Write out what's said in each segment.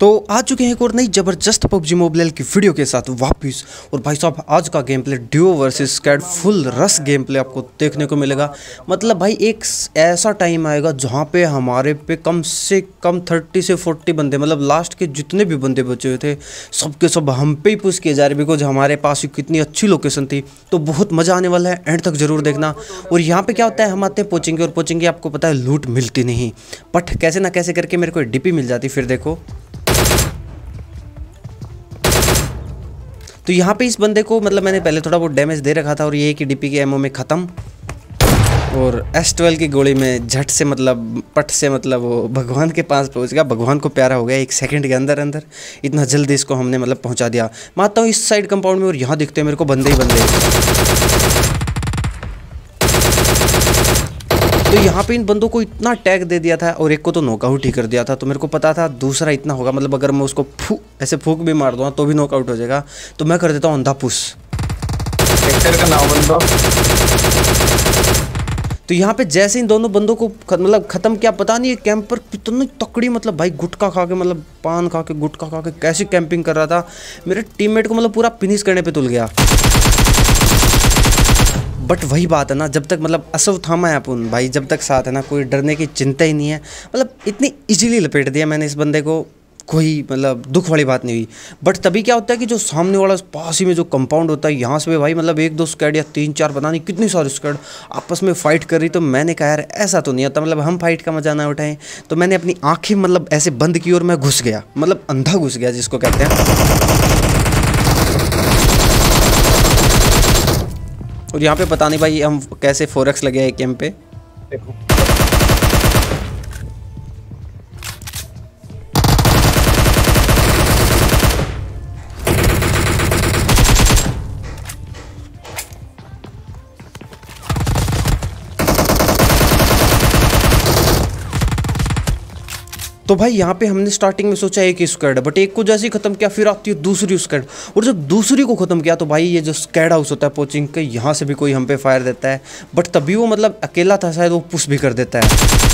तो आ चुके हैं एक और नई ज़बरदस्त PUBG मोबाइल की वीडियो के साथ वापस। और भाई साहब आज का game play duo versus squad full rush game play आपको देखने को मिलेगा। मतलब भाई एक ऐसा टाइम आएगा जहां पे हमारे पे कम से कम 30 से 40 बंदे, मतलब लास्ट के जितने भी बंदे बचे हुए थे सब के सब हम पे ही पुश किए जा रहे, बिकॉज हमारे पास कितनी अच्छी लोकेशन थी। तो बहुत मज़ा आने वाला है, एंड तक ज़रूर देखना। और यहाँ पर क्या होता है, हम आते हैं पोचिंग, और पोचिंग आपको पता है लूट मिलती नहीं, बट कैसे ना कैसे करके मेरे को DP मिल जाती। फिर देखो तो यहाँ पे इस बंदे को, मतलब मैंने पहले थोड़ा बहुत डैमेज दे रखा था, और ये कि DP के एमओ में ख़त्म और S12 की गोली में झट से, मतलब पट से, मतलब वो भगवान के पास पहुँच गया। भगवान को प्यारा हो गया, एक सेकंड के अंदर अंदर इतना जल्दी इसको हमने मतलब पहुँचा दिया। मानता हूँ इस साइड कंपाउंड में, और यहाँ दिखते हैं मेरे को बंदे ही बंदे। तो यहाँ पे इन बंदों को इतना टैग दे दिया था, और एक को तो नॉकआउट ही कर दिया था। तो मेरे को पता था दूसरा इतना होगा, मतलब अगर मैं उसको ऐसे फूक भी मार दूँ तो भी नॉकआउट हो जाएगा। तो मैं कर देता हूँ अंधा पुश सेक्टर का नाम बंदो। तो यहाँ पे जैसे इन दोनों बंदों को मतलब ख़त्म किया, पता नहीं ये कैंपर कितनी तकड़ी, मतलब भाई गुटखा खा के, मतलब पान खा के गुटखा खा के कैसी कैंपिंग कर रहा था। मेरे टीममेट को मतलब पूरा फिनिश करने पर तुल गया। बट वही बात है ना, जब तक मतलब असव थामा है अपन भाई, जब तक साथ है ना, कोई डरने की चिंता ही नहीं है। मतलब इतनी इजीली लपेट दिया मैंने इस बंदे को, कोई मतलब दुख वाली बात नहीं हुई। बट तभी क्या होता है कि जो सामने वाला पास ही में जो कंपाउंड होता है, यहाँ से भाई मतलब 1-2 स्क्वाड या 3-4 पता नहीं कितनी सारी स्क्वाड आपस में फ़ाइट कर रही। तो मैंने कहा यार ऐसा तो नहीं होता, मतलब हम फाइट का मजा ना उठाएं। तो मैंने अपनी आँखें मतलब ऐसे बंद की और मैं घुस गया, मतलब अंधा घुस गया जिसको कहते हैं। और यहाँ पे पता नहीं भाई हम कैसे 4x लगे एक एम पे, देखो तो भाई यहाँ पे हमने स्टार्टिंग में सोचा एक ही स्क्वाड है, बट एक को जैसे ही ख़त्म किया फिर आती है दूसरी स्क्वाड। और जब दूसरी को ख़त्म किया तो भाई ये जो स्क्वाड हाउस होता है पोचिंग के, यहाँ से भी कोई हम पे फायर देता है, बट तभी वो मतलब अकेला था शायद, वो पुश भी कर देता है।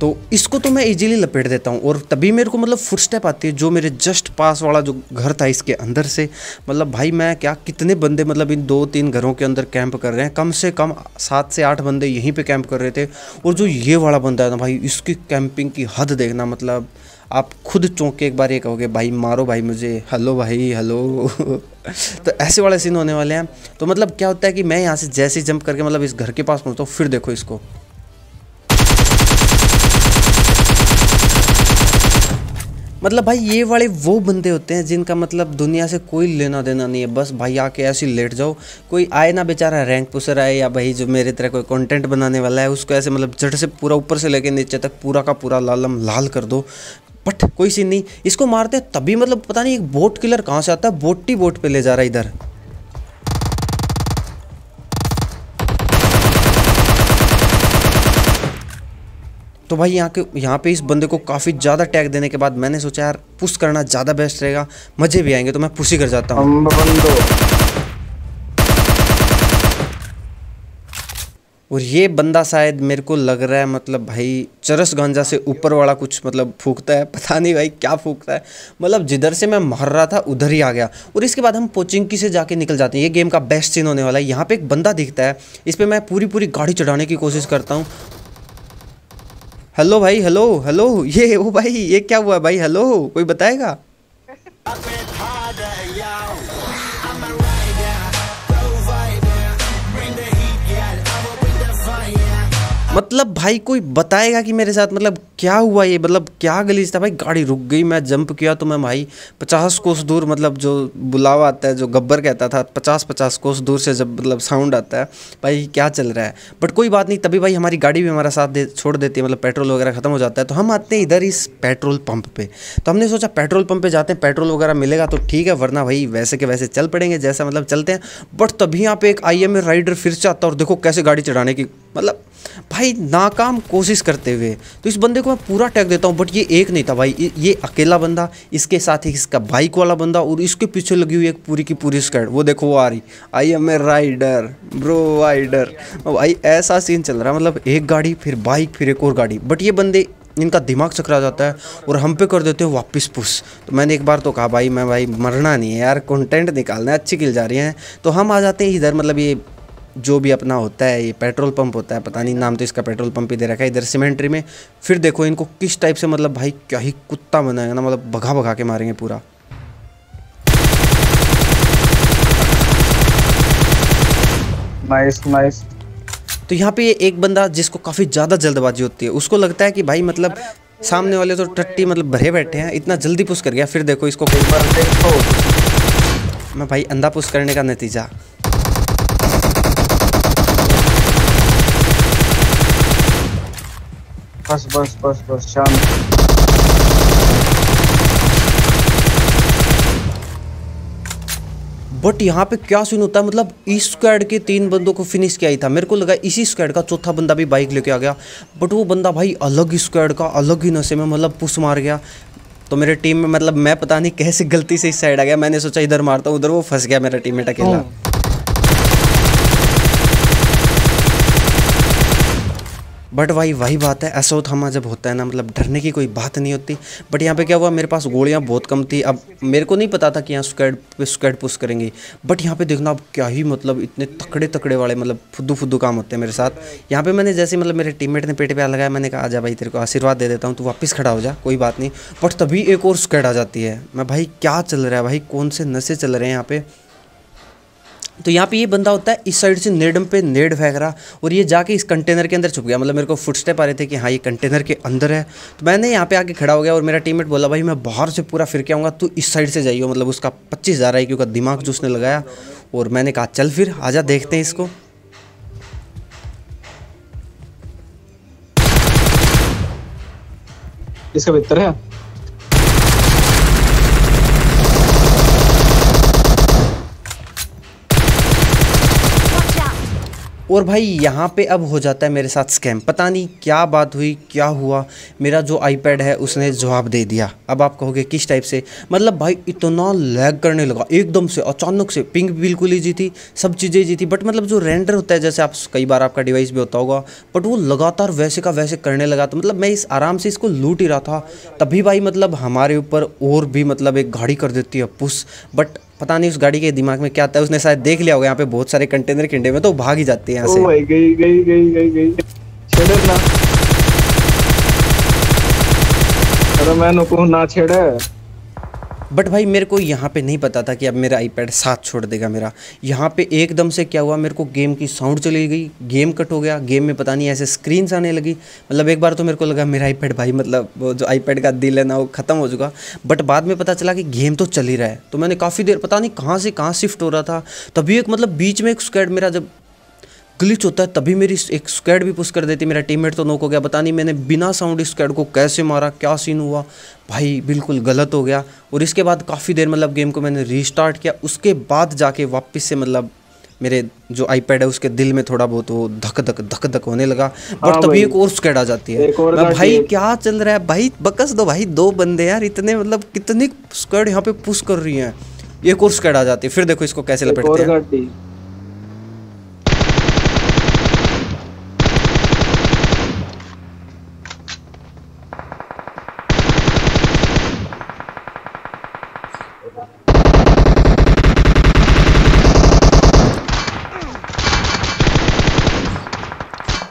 तो इसको तो मैं इजीली लपेट देता हूँ, और तभी मेरे को मतलब फुटस्टेप आती है जो मेरे जस्ट पास वाला जो घर था इसके अंदर से। मतलब भाई मैं क्या, कितने बंदे मतलब इन 2-3 घरों के अंदर कैंप कर रहे हैं, कम से कम 7 से 8 बंदे यहीं पे कैंप कर रहे थे। और जो ये वाला बंदा है ना भाई, इसकी कैंपिंग की हद देखना, मतलब आप खुद चौंके एक बार, ये कहोगे भाई मारो भाई मुझे, हेलो भाई हेलो। तो ऐसे वाले सीन होने वाले हैं। तो मतलब क्या होता है कि मैं यहाँ से जैसे जंप करके मतलब इस घर के पास पहुँचता हूँ, फिर देखो इसको। मतलब भाई ये वाले वो बंदे होते हैं जिनका मतलब दुनिया से कोई लेना देना नहीं है, बस भाई आके ऐसे लेट जाओ। कोई आए ना बेचारा रैंक पुशर आए, या भाई जो मेरे तरह कोई कंटेंट बनाने वाला है, उसको ऐसे मतलब झट से पूरा ऊपर से लेके नीचे तक पूरा का पूरा लालम लाल कर दो। बट कोई सीन नहीं, इसको मारते हैं तभी मतलब पता नहीं एक बोट किलर कहाँ से आता है, बोटी बोट पर ले जा रहा है इधर। तो भाई यहाँ पे इस बंदे को काफ़ी ज़्यादा टैग देने के बाद मैंने सोचा यार पुश करना ज़्यादा बेस्ट रहेगा, मज़े भी आएंगे। तो मैं पुश ही कर जाता हूँ। और ये बंदा शायद मेरे को लग रहा है मतलब भाई चरस गांजा से ऊपर वाला कुछ मतलब फूकता है, पता नहीं भाई क्या फूकता है, मतलब जिधर से मैं मार रहा था उधर ही आ गया। और इसके बाद हम पोचिंकी से जाके निकल जाते हैं, ये गेम का बेस्ट सीन होने वाला है। यहाँ पर एक बंदा दिखता है, इस पर मैं पूरी गाड़ी चढ़ाने की कोशिश करता हूँ। हेलो भाई हेलो हेलो, ये ओ भाई ये क्या हुआ भाई, हेलो कोई बताएगा। मतलब भाई कोई बताएगा कि मेरे साथ मतलब क्या हुआ, ये मतलब क्या गलीज था भाई। गाड़ी रुक गई, मैं जंप किया तो मैं भाई 50 कोस दूर, मतलब जो बुलावा आता है जो गब्बर कहता था, 50-50 कोस दूर से जब मतलब साउंड आता है भाई क्या चल रहा है। बट कोई बात नहीं, तभी भाई हमारी गाड़ी भी हमारा साथ छोड़ देती है, मतलब पेट्रोल वगैरह ख़त्म हो जाता है। तो हम आते हैं इधर इस पेट्रोल पंप पर। तो हमने सोचा पेट्रोल पंप पर जाते हैं, पेट्रोल वगैरह मिलेगा तो ठीक है, वरना भाई वैसे के वैसे चल पड़ेंगे जैसा मतलब चलते हैं। बट तभी यहाँ पे एक IM राइडर फिर से आता है, और देखो कैसे गाड़ी चढ़ाने की मतलब भाई नाकाम कोशिश करते हुए। तो इस बंदे को मैं पूरा टैग देता हूँ, बट ये एक नहीं था भाई, ये अकेला बंदा, इसके साथ ही इसका बाइक वाला बंदा और इसके पीछे लगी हुई एक पूरी की पूरी स्क्वाड। वो देखो वो आ रही, I am a rider bro rider. भाई ऐसा सीन चल रहा है, मतलब एक गाड़ी फिर बाइक फिर एक और गाड़ी। बट ये बंदे इनका दिमाग चकरा जाता है और हम पे कर देते हो वापस पुश। तो मैंने एक बार तो कहा भाई मैं भाई मरना नहीं है यार, कंटेंट निकालना है, अच्छी किल जा रही हैं। तो हम आ जाते हैं इधर, मतलब ये जो भी अपना होता है ये पेट्रोल पंप होता है, पता नहीं नाम तो इसका पेट्रोल पंप ही दे रखा है। इधर सीमेंट्री में फिर देखो इनको किस टाइप से, मतलब भाई क्या ही कुत्ता बनाएगा ना, मतलब भगा भगा के मारेंगे पूरा। Nice nice. तो यहाँ पे एक बंदा जिसको काफ़ी ज़्यादा जल्दबाजी होती है, उसको लगता है कि भाई मतलब सामने वाले तो टट्टी मतलब भरे बैठे हैं, इतना जल्दी पुश कर गया। फिर देखो इसको कई बार देखो मैं भाई अंधा पुश करने का नतीजा। बस बस बस बस शाम। बट यहाँ पे क्या सीन होता है, मतलब इस स्क्वाड के तीन बंदों को फिनिश किया ही था। मेरे को लगा इसी स्क्वाड का चौथा बंदा भी बाइक लेके आ गया, बट वो बंदा भाई अलग स्क्वाड का अलग ही नशे में मतलब पुश मार गया। तो मेरे टीम में मतलब मैं पता नहीं कैसे गलती से इस साइड आ गया, मैंने सोचा इधर मारता हूँ, उधर वो फंस गया मेरा टीममेट अकेला। बट भाई वही बात है, असो थमा जब होता है ना, मतलब डरने की कोई बात नहीं होती। बट यहाँ पे क्या हुआ, मेरे पास गोलियाँ बहुत कम थी। अब मेरे को नहीं पता था कि यहाँ स्क्वाड पुश करेंगे, बट यहाँ पे देखना अब क्या ही मतलब इतने तकड़े तकड़े वाले मतलब फुद्दू फुद्दू काम होते हैं मेरे साथ। यहाँ पे मैंने जैसे मतलब मेरे टीममेट ने पेट पे लगाया, मैंने कहा आजा भाई तेरे को आशीर्वाद दे देता हूँ, तू वापस खड़ा हो जा, कोई बात नहीं। बट तभी एक और स्क्वाड आ जाती है। मैं भाई क्या चल रहा है भाई, कौन से नशे चल रहे हैं यहाँ पे। तो यहाँ पे ये बंदा होता है, इस साइड से नेडम पे नेड फेंक रहा और ये जाके इस कंटेनर के अंदर छुप गया। मतलब मेरे को फुटस्टेप आ रहे थे कि हाँ ये कंटेनर के अंदर है। तो मैंने यहाँ पे आके खड़ा हो गया और मेरा टीममेट बोला भाई मैं बाहर से पूरा फिर के आऊँगा, तू इस साइड से जाइयो। मतलब उसका 25,000 आई क्योंकि दिमाग जो उसने लगाया, और मैंने कहा चल फिर आजा देखते हैं इसको। इसका बेहतर है और भाई यहाँ पे अब हो जाता है मेरे साथ स्कैम। पता नहीं क्या बात हुई क्या हुआ, मेरा जो आईपैड है उसने जवाब दे दिया। अब आप कहोगे किस टाइप से, मतलब भाई इतना लैग करने लगा एकदम से अचानक से। पिंग बिल्कुल ही जी थी, सब चीज़ें जी थी, बट मतलब जो रेंडर होता है जैसे आप कई बार आपका डिवाइस भी होता होगा, बट वो लगातार वैसे का वैसे करने लगा। तो मतलब मैं इस आराम से इसको लूट ही रहा था, तभी भाई मतलब हमारे ऊपर और भी मतलब एक गाड़ी कर देती है पुश। बट पता नहीं उस गाड़ी के दिमाग में क्या आता है, उसने शायद देख लिया होगा यहाँ पे बहुत सारे कंटेनर किंडे में, तो भाग ही जाते हैं यहाँ से। गई गई गई गई गई छेड़े ना, अरे मैंने को ना छेड़े। बट भाई मेरे को यहाँ पे नहीं पता था कि अब मेरा आईपैड साथ छोड़ देगा मेरा। यहाँ पे एकदम से क्या हुआ, मेरे को गेम की साउंड चली गई, गेम कट हो गया। गेम में पता नहीं ऐसे स्क्रीन्स आने लगी, मतलब एक बार तो मेरे को लगा मेरा आईपैड भाई मतलब वो जो आईपैड का दिल है ना वो ख़त्म हो चुका। बट बाद में पता चला कि गेम तो चल ही रहा है। तो मैंने काफ़ी देर पता नहीं कहाँ से कहाँ शिफ्ट हो रहा था, तभी एक मतलब बीच में एक स्क्वाड मेरा जब ग्लिच होता है तभी मेरी एक स्क्वाड भी पुश कर देती, मेरा टीममेट तो नॉक हो गया। पता नहीं मैंने बिना साउंड इस स्क्वाड को कैसे मारा, क्या सीन हुआ भाई, बिल्कुल गलत हो गया। और इसके बाद काफ़ी देर मतलब गेम को मैंने रीस्टार्ट किया, उसके बाद जाके वापस से मतलब मेरे जो आईपैड है उसके दिल में थोड़ा बहुत वो धक धक होने लगा। बट तभी एक और स्क्वाड आ जाती है। भाई क्या चल रहा है भाई, बकस दो भाई, दो बंदे यार इतने मतलब कितनी स्क्वाड यहाँ पे पुश कर रही हैं। एक और स्क्वाड आ जाती है, फिर देखो इसको कैसे लपेटते हैं।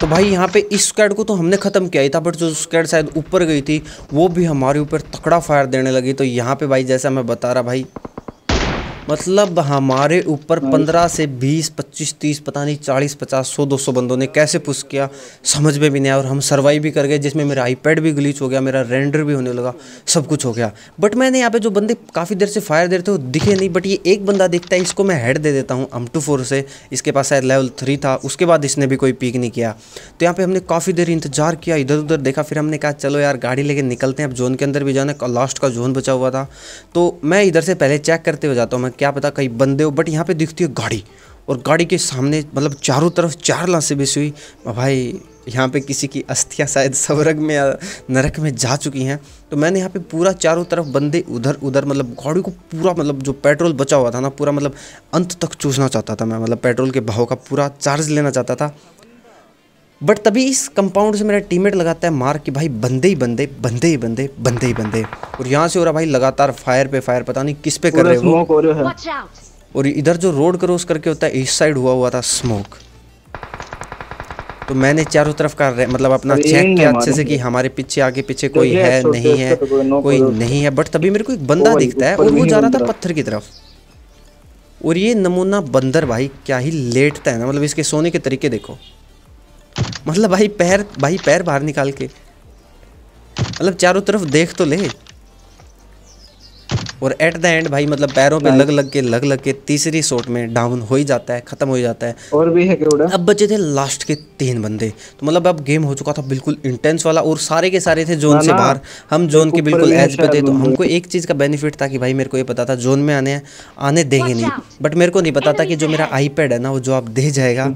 तो भाई यहाँ पे इस स्क्वाड को तो हमने ख़त्म किया ही था, बट जो स्क्वाड शायद ऊपर गई थी वो भी हमारे ऊपर तकड़ा फायर देने लगी। तो यहाँ पे भाई जैसा मैं बता रहा भाई मतलब हमारे ऊपर 15 से 20 25 30 पता नहीं 40 50 100 200 बंदों ने कैसे पुश किया समझ में भी नहीं आया। और हम सर्वाइव भी कर गए, जिसमें मेरा आईपैड भी ग्लिच हो गया, मेरा रेंडर भी होने लगा, सब कुछ हो गया। बट मैंने यहाँ पे जो बंदे काफ़ी देर से फायर दे रहे थे वो दिखे नहीं, बट ये एक बंदा दिखता है, इसको मैं हेड दे देता हूँ M24 से। इसके पास शायद लेवल 3 था, उसके बाद इसने भी कोई पीक नहीं किया। तो यहाँ पर हमने काफ़ी देर इंतजार किया, इधर उधर देखा, फिर हमने कहा चलो यार गाड़ी लेके निकलते हैं, अब जोन के अंदर भी जाना, लास्ट का जोन बचा हुआ था। तो मैं इधर से पहले चेक करते हुए जाता हूँ, क्या पता कई बंदे हो। बट यहाँ पे दिखती है गाड़ी, और गाड़ी के सामने मतलब चारों तरफ चार लाशें बिछी हुई। भाई यहाँ पे किसी की अस्थियाँ शायद स्वर्ग में या नरक में जा चुकी हैं। तो मैंने यहाँ पे पूरा चारों तरफ बंदे उधर उधर मतलब गाड़ी को पूरा मतलब जो पेट्रोल बचा हुआ था ना पूरा मतलब अंत तक चूसना चाहता था मैं, मतलब पेट्रोल के भाव का पूरा चार्ज लेना चाहता था। बट तभी इस कंपाउंड से मेरा टीममेट लगाता है मार कि भाई बंदे ही बंदे बंदे ही बंदे बंदे ही बंदे, और यहाँ से हो रहा भाई लगातार फायर पे फायर, पता नहीं किस पे कर रहे हो। और इधर जो रोड क्रॉस करके होता है इस साइड हुआ था स्मोक। तो मैंने चारों तरफ का मतलब अपना चेक किया अच्छे से कि हमारे पीछे आगे पीछे कोई है नहीं है, कोई नहीं है। बट तभी मेरे को एक बंदा दिखता है और वो जा रहा था पत्थर की तरफ। और ये नमूना बंदर भाई क्या ही लेटता है ना, मतलब इसके सोने के तरीके देखो, मतलब भाई पैर बाहर निकाल के मतलब चारों तरफ देख तो ले। और एट द एंड भाई मतलब पैरों पे लग लग के तीसरी शॉट में डाउन हो ही जाता है, खत्म हो ही जाता है। और भी है क्या? अब बचे थे लास्ट के 3 बंदे। तो मतलब अब गेम हो चुका था बिल्कुल इंटेंस वाला, और सारे के सारे थे जोन से बाहर। हम जोन के बिल्कुल एज पे थे। तो हमको एक चीज़ का बेनिफिट था कि भाई मेरे को ये पता था जोन में आने देंगे नहीं, बट मेरे को नहीं पता था कि जो मेरा आईपैड है ना वो जवाब दे जाएगा।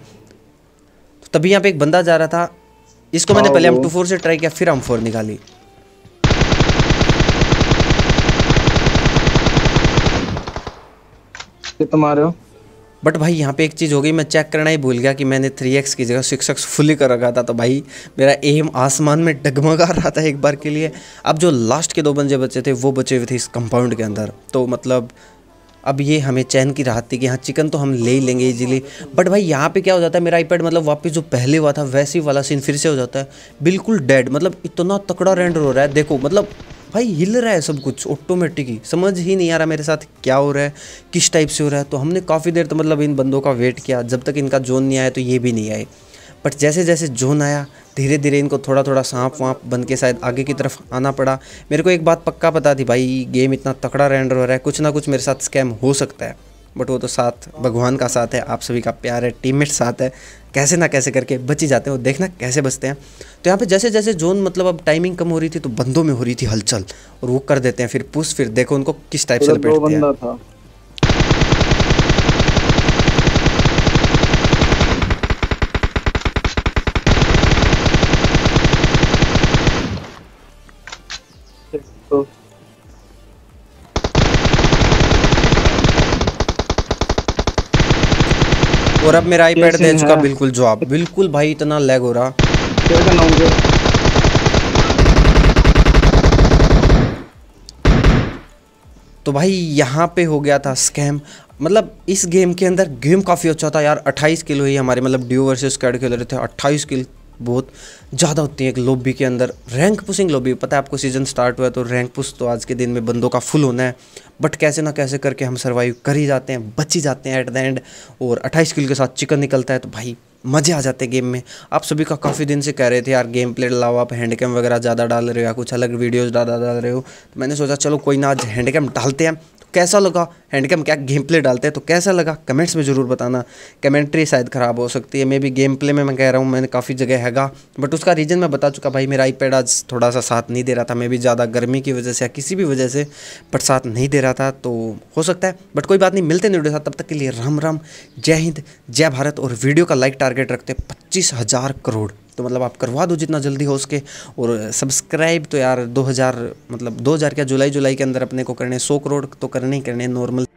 तभी यहाँ पे एक बंदा जा रहा था, इसको मैंने पहले M24 से ट्राई किया, फिर M4 निकाली। कितना मार रहे हो? बट भाई यहाँ पे एक चीज़ हो गई, मैं चेक करना ही भूल गया कि मैंने 3x की जगह 6x फुली कर रखा था। तो भाई मेरा एम आसमान में डगमगा रहा था एक बार के लिए। अब जो लास्ट के 2 बंदे बचे थे वो बचे हुए थे इस कंपाउंड के अंदर। तो मतलब अब ये हमें चैन की राहत थी कि हाँ चिकन तो हम ले ही लेंगे इजीली। बट भाई यहाँ पे क्या हो जाता है, मेरा आईपैड मतलब वापस जो पहले हुआ था वैसे वाला सीन फिर से हो जाता है, बिल्कुल डेड। मतलब इतना तकड़ा रेंडर हो रहा है, देखो मतलब भाई हिल रहा है सब कुछ ऑटोमेटिक ही, समझ ही नहीं आ रहा मेरे साथ क्या हो रहा है, किस टाइप से हो रहा है। तो हमने काफ़ी देर तो मतलब इन बंदों का वेट किया, जब तक इनका जोन नहीं आया तो ये भी नहीं आए। बट जैसे जैसे जोन आया धीरे धीरे इनको थोड़ा थोड़ा सांप वाँप बन के शायद आगे की तरफ आना पड़ा। मेरे को एक बात पक्का पता थी भाई गेम इतना तकड़ा रेंडर हो रहा है, कुछ ना कुछ मेरे साथ स्कैम हो सकता है। बट वो तो साथ भगवान का साथ है, आप सभी का प्यार है, टीममेट साथ है, कैसे ना कैसे करके बच ही जाते हैं। और देखना कैसे बचते हैं। तो यहाँ पे जैसे जैसे जोन मतलब अब टाइमिंग कम हो रही थी तो बंदों में हो रही थी हलचल, और वो कर देते हैं फिर पुश, फिर देखो उनको किस टाइप से लपेटते हैं। और अब मेरा आईपैड दे चुका बिल्कुल जवाब, बिल्कुल भाई इतना लैग हो रहा। तो भाई यहाँ पे हो गया था स्कैम। मतलब इस गेम के अंदर गेम काफ़ी अच्छा था यार, 28 किल हुई हमारे, मतलब ड्यू वर्सेस स्क्वाड खेल रहे थे। 28 किल बहुत ज़्यादा होती है एक लॉबी के अंदर, रैंक पुशिंग लॉबी। पता है आपको सीजन स्टार्ट हुआ है तो रैंक पुश तो आज के दिन में बंदों का फुल होना है। बट कैसे ना कैसे करके हम सर्वाइव कर ही जाते हैं, बच ही जाते हैं एट द एंड। और 28 किल के साथ चिकन निकलता है तो भाई मज़े आ जाते हैं गेम में। आप सभी का काफ़ी दिन से कह रहे थे यार गेम प्ले लाओ, आप हैंड कैम वगैरह ज़्यादा डाल रहे हो या कुछ अलग वीडियोज़ डाल रहे हो। तो मैंने सोचा चलो कोई ना आज हैंड कैम डालते हैं। कैसा लगा हैंडकम क्या गेम प्ले डालते हैं तो कैसा लगा कमेंट्स में ज़रूर बताना। कमेंट्री शायद ख़राब हो सकती है, मे बी गेम प्ले में मैं कह रहा हूँ मैंने काफ़ी जगह हैगा, बट उसका रीज़न मैं बता चुका। भाई मेरा आईपैड आज थोड़ा सा साथ नहीं दे रहा था, मे बी ज़्यादा गर्मी की वजह से या किसी भी वजह से, बट साथ नहीं दे रहा था तो हो सकता है। बट कोई बात नहीं, मिलते नहीं वीडियो साथ, तब तक के लिए राम राम, जय हिंद जय भारत। और वीडियो का लाइक टारगेट रखते 25,000 करोड़, तो मतलब आप करवा दो जितना जल्दी हो सके। और सब्सक्राइब तो यार 2000 क्या जुलाई के अंदर अपने को करने 100 करोड़ तो करने ही करने नॉर्मल।